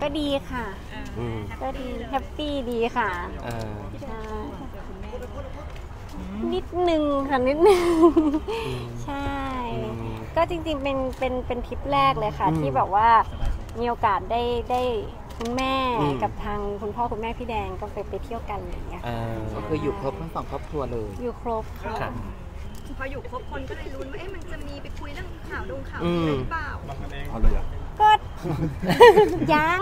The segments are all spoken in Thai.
ก็ดีค่ะก็ดีแฮปปี้ดีค่ะนิดนึงค่ะนิดนึงใช่ก็จริงๆเป็นทริปแรกเลยค่ะที่แบบว่ามีโอกาสได้คุณแม่กับทางคุณพ่อคุณแม่พี่แดงก็ไปเที่ยวกันอะไรอย่างเงี้ยก็คืออยู่ครบทั้งสองครอบครัวเลยอยู่ครบค่ะพออยู่ครบคนก็เลยลุ้นว่ามันจะมีไปคุยเรื่องข่าวดงข่าวอะไรหรือเปล่าก็ยัง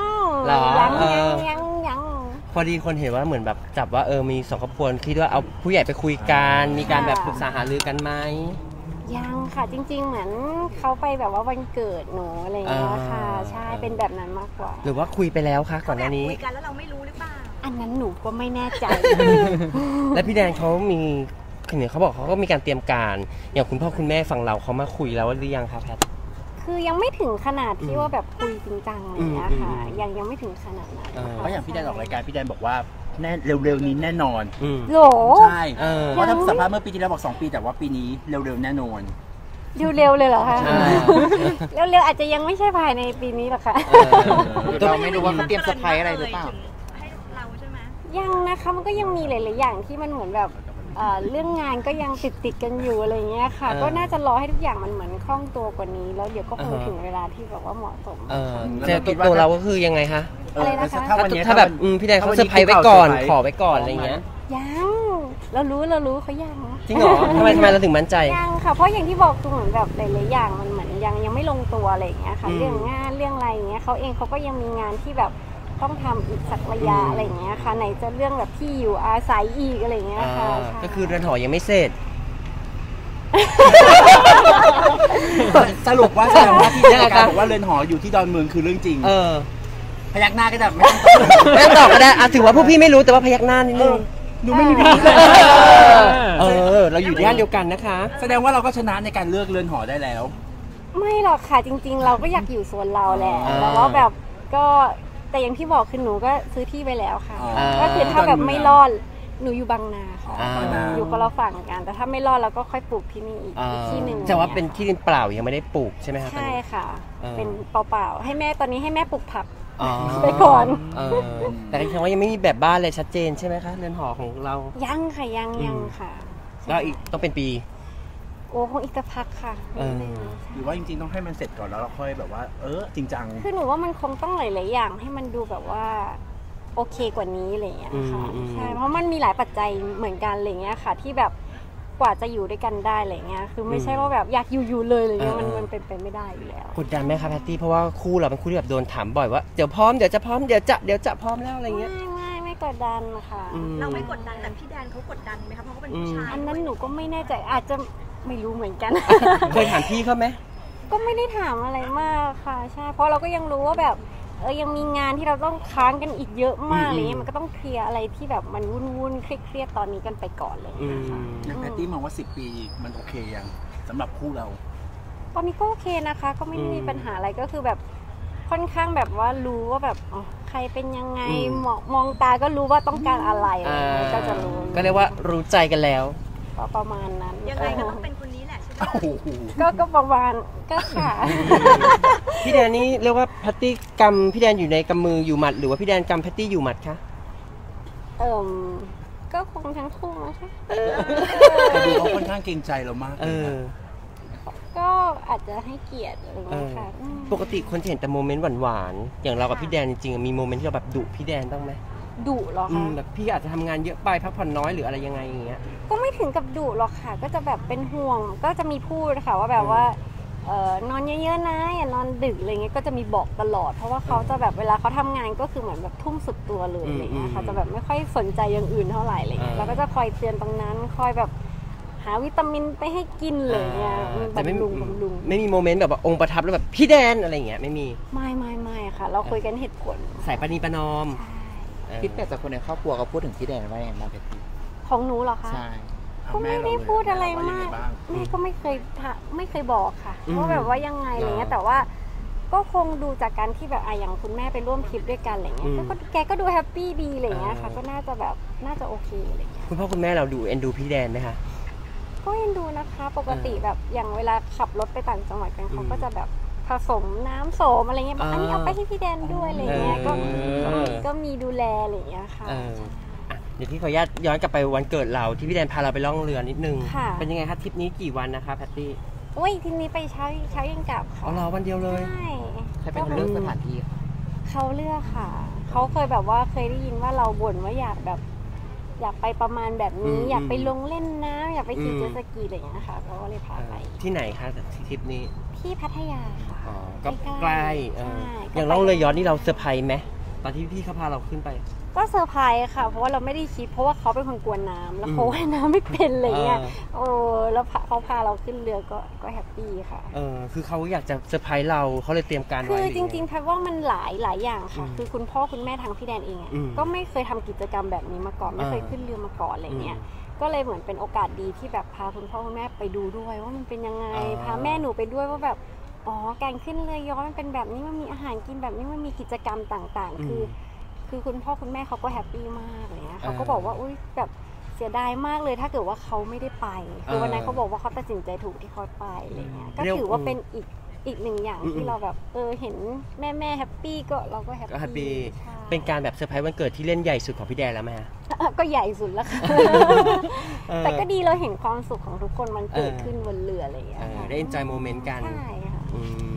พอดีคนเห็นว่าเหมือนแบบจับว่ามีสองครอบครัวคิดว่าเอาผู้ใหญ่ไปคุยกันมีการแบบปรึกษาหารือกันไหมยังค่ะจริงๆเหมือนเขาไปแบบว่าวันเกิดหนูอะไรอย่างเงี้ยค่ะใช่เป็นแบบนั้นมากกว่าหรือว่าคุยไปแล้วค่ะก่อนหน้านี้คุยกันแล้วเราไม่รู้หรือเปล่าอันนั้นหนูก็ไม่แน่ใจและพี่แดงเขามีเขาบอกเขาก็มีการเตรียมการอย่างคุณพ่อคุณแม่ฝั่งเราเขามาคุยแล้วหรือยังคะแพทคือยังไม่ถึงขนาดที่ว่าแบบคุยจริงจังอะไรอย่างเงี้ยค่ะยังไม่ถึงขนาดนั้นเพราะอย่างพี่แดนออกรายการพี่แดนบอกว่าแน่เร็วๆนี้แน่นอนโหลใช่เพราะถ้าสัมภาษณ์เมื่อปีที่แล้วบอก2ปีแต่ว่าปีนี้เร็วๆแน่นอนเร็วๆเลยเหรอคะเร็วๆอาจจะยังไม่ใช่ภายในปีนี้หรอกค่ะเราไม่รู้ว่าเขาเตรียมเซอร์ไพรส์อะไรหรือเปล่าให้เราใช่ไหมยังนะคะมันก็ยังมีหลายๆอย่างที่มันเหมือนแบบเรื่องงานก็ยังติดกันอยู่อะไรเงี้ยค่ะก็น่าจะรอให้ทุกอย่างมันเหมือนคล่องตัวกว่านี้แล้วเดี๋ยวก็คงถึงเวลาที่แบบว่าเหมาะสมแต่ตัวเราก็คือยังไงคะอะไรนะคะถ้าแบบพี่แดงเขาเซอร์ไพรส์ไว้ก่อนขอไว้ก่อนอะไรเงี้ยยังเรารู้เขายังจริงเหรอทำไมเราถึงมั่นใจยังค่ะเพราะอย่างที่บอกคือเหมือนแบบหลายๆอย่างมันเหมือนยังไม่ลงตัวอะไรเงี้ยค่ะเรื่องงานเรื่องอะไรเงี้ยเขาเองเขาก็ยังมีงานที่แบบต้องทำอีกสักระยะอะไรอย่างเงี้ยค่ะไหนจะเรื่องแบบที่อยู่อาศัยอีกอะไรอย่างเงี้ยค่ะก็คือเรือนหอยังไม่เสร็จสรุปว่าแสดงว่าที่ได้การบอกว่าเรือนหออยู่ที่ดอนเมืองคือเรื่องจริงพยักหน้าก็จะไม่ตอบก็ได้ถือว่าพวกพี่ไม่รู้แต่ว่าพยักหน้านิดนึงดูไม่มีพิรุธเราอยู่ย่านเดียวกันนะคะแสดงว่าเราก็ชนะในการเลือกเรือนหอได้แล้วไม่หรอกค่ะจริงๆเราก็อยากอยู่โซนเราแหละแต่ว่าแบบก็แต่อย่างที่บอกคือหนูก็ซื้อที่ไปแล้วค่ะก็คือถ้าแบบไม่รอดหนูอยู่บางนาค่ะอยู่ก็เราฝั่งกันแต่ถ้าไม่รอดเราก็ค่อยปลูกที่นี่อีกที่หนึ่งแต่ว่าเป็นที่ดินเปล่ายังไม่ได้ปลูกใช่ไหมคะใช่ค่ะเป็นเปล่าๆให้แม่ตอนนี้ให้แม่ปลูกผักไปก่อนแต่จริงๆว่ายังไม่มีแบบบ้านเลยชัดเจนใช่ไหมคะเรือนหอของเรายังค่ะยังค่ะแล้วอีกต้องเป็นปีโอ้คงอีกสักพักค่ะหรือว่าจริงๆต้องให้มันเสร็จก่อนแล้วเราค่อยแบบว่าจริงจังคือหนูว่ามันคงต้องหลายๆอย่างให้มันดูแบบว่าโอเคกว่านี้อะไรอย่างเงี้ยค่ะใช่เพราะมันมีหลายปัจจัยเหมือนกันอะไรเงี้ยค่ะที่แบบกว่าจะอยู่ด้วยกันได้อะไรเงี้ยคือไม่ใช่ว่าแบบอยากอยู่เลยอะไรเงี้ยมันเป็นไปไม่ได้อยู่แล้วกดดันไหมคะแพตตี้เพราะว่าคู่เราเป็นคู่ที่แบบโดนถามบ่อยว่าเดี๋ยวพร้อมเดี๋ยวจะพร้อมแล้วอะไรเงี้ยไม่กดดันค่ะเราไม่กดดันแต่พี่แดนเขากดดันไหมคะเพราะเขาเป็นผู้ชายอันนั้นหนูก็ไม่แน่ใจอาจจะไม่รู้เหมือนกันเคยถามพี่เขาไหมก็ไม่ได้ถามอะไรมากค่ะใช่เพราะเราก็ยังรู้ว่าแบบยังมีงานที่เราต้องค้างกันอีกเยอะมากเลยมันก็ต้องเคลียร์อะไรที่แบบมันวุ่นๆเครียดๆตอนนี้กันไปก่อนเลยนะคะแพตตี้มองว่า10ปีมันโอเคยังสำหรับคู่เราตอนนี้ก็โอเคนะคะก็ไม่ได้มีปัญหาอะไรก็คือแบบค่อนข้างแบบว่ารู้ว่าแบบใครเป็นยังไงมองตาก็รู้ว่าต้องการอะไรก็จะรู้ก็เรียกว่ารู้ใจกันแล้วประมาณนั้นยังไงก็ต้องเป็นคนนี้แหละใช่ไหมก็ประมาณก็ค่ะพี่แดนนี่เรียกว่าแพตตี้กำพี่แดนอยู่ในกำมืออยู่หมัดหรือว่าพี่แดนกำแพตตี้อยู่หมัดคะก็คงทั้งคู่นะคะแต่ดูเขาค่อนข้างเกรงใจเรามากก็อาจจะให้เกียรติอะไรนะคะปกติคนจะเห็นแต่โมเมนต์หวานๆอย่างเรากับพี่แดนจริงๆมีโมเมนต์ที่เราแบบดุพี่แดนบ้างไหมดุหรอคะแบบพี่อาจจะทำงานเยอะไปพักผ่อนน้อยหรืออะไรยังไงอย่างเงี้ยก็ไม่ถึงกับดุหรอกค่ะก็จะแบบเป็นห่วงก็จะมีพูดค่ะว่าแบบว่านอนเยอะๆนะอย่านอนดึกอะไรเงี้ยก็จะมีบอกตลอดเพราะว่าเขาจะแบบเวลาเขาทำงานก็คือเหมือนแบบทุ่มสุดตัวเลยอะไรเงี้ยค่ะจะแบบไม่ค่อยสนใจอย่างอื่นเท่าไหร่อะไรเงี้ยแล้วก็จะคอยเตือนตรงนั้นคอยแบบหาวิตามินไปให้กินเลยเนี่ยแต่บำรุงไม่มีโมเมนต์แบบองค์ประทับแล้วแบบพี่แดนอะไรเงี้ยไม่มีไม่ค่ะเราคุยกันเหตุผลสายปณีประนอมพี่เป็ดจากคนในครอบครัวเขาพูดถึงพี่แดนว่าอย่างไรเป็ดของหนูเหรอคะใช่ก็ไม่ได้พูดอะไรมากแม่ก็ไม่เคยบอกค่ะว่าแบบว่ายังไงอะไรเงี้ยแต่ว่าก็คงดูจากการที่แบบอย่างคุณแม่ไปร่วมทริปด้วยกันอะไรเงี้ยแกก็ดูแฮปปี้ดีอะไรเงี้ยค่ะก็น่าจะโอเคอะไรเงี้ยคุณพ่อคุณแม่เราดูเอ็นดูพี่แดนไหมคะก็เอ็นดูนะคะปกติแบบอย่างเวลาขับรถไปต่างจังหวัดกันเขาก็จะแบบ ผสมน้ำโสมอะไรเงี้ยอันนี้เอาไปให้พี่แดนด้วยอะไรเงี้ยก็มีดูแลอะไรเงี้ยค่ะเดี๋ยวพี่ขออนุญาตย้อนกลับไปวันเกิดเราที่พี่แดนพาเราไปล่องเรือนิดนึงเป็นยังไงคะทริปนี้กี่วันนะคะแพตตี้โอ้ยทริปนี้ไปเช้ายังกลับค่ะอ๋อเราวันเดียวเลยใช่ใครเป็นคนเลือกสถานที่เขาเลือกค่ะเขาเคยแบบว่าเคยได้ยินว่าเราบ่นว่าอยากแบบอยากไปประมาณแบบนี้อยากไปลงเล่นน้ำอยากไปขี่เจ็ตสกีอะไรอย่างเงี้ยนะคะเขาก็เลยพาไปที่ไหนคะทริปนี้ที่พัทยาค่ะก็ใกล้อย่างล่องเรือย้อนนี่เราเซอร์ไพรส์ไหมตอนที่พี่เขาพาเราขึ้นไปก็เซอร์ไพรส์ค่ะเพราะว่าเราไม่ได้คิดเพราะว่าเขาเป็นคนกลัวน้ำแล้วเขาว่ายน้ำไม่เป็นอะไรเงี้ยโอ้แล้วเขาพาเราขึ้นเรือก็แฮปปี้ค่ะคือเขาอยากจะเซอร์ไพรส์เราเขาเลยเตรียมการไว้คือจริงๆแพทว่ามันหลายอย่างค่ะคือคุณพ่อคุณแม่ทางพี่แดนเองก็ไม่เคยทำกิจกรรมแบบนี้มาก่อนไม่เคยขึ้นเรือมาก่อนอะไรเงี้ยก็เลยเหมือนเป็นโอกาสดีที่แบบพาคุณพ่อคุณแม่ไปดูด้วยว่ามันเป็นยังไงพาแม่หนูไปด้วยว่าแบบอ๋อการขึ้นเรือย้อนมันเป็นแบบนี้มันมีอาหารกินแบบนี้มันมีกิจกรรมต่างๆคือคุณพ่อคุณแม่เขาก็แฮปปี้มากเลยนะเขาก็บอกว่าอุ้ยแบบเสียดายมากเลยถ้าเกิดว่าเขาไม่ได้ไปคือวันนั้นเขาบอกว่าเขาตัดสินใจถูกที่เขาไปอะไรเงี้ยก็ถือว่าเป็นอีกหนึ่งอย่างที่เราแบบเห็นแม่แฮปปี้ก็เราก็แฮปปี้เป็นการแบบเซอร์ไพรส์วันเกิดที่เล่นใหญ่สุดของพี่แดนแล้วไหมก็ใหญ่สุดแล้วค่ะแต่ก็ดีเราเห็นความสุขของทุกคนมันเกิดขึ้นบนเรืออะไรอย่างเงี้ยได้เอ็นจอยโมเมนต์กันใช่ค่ะ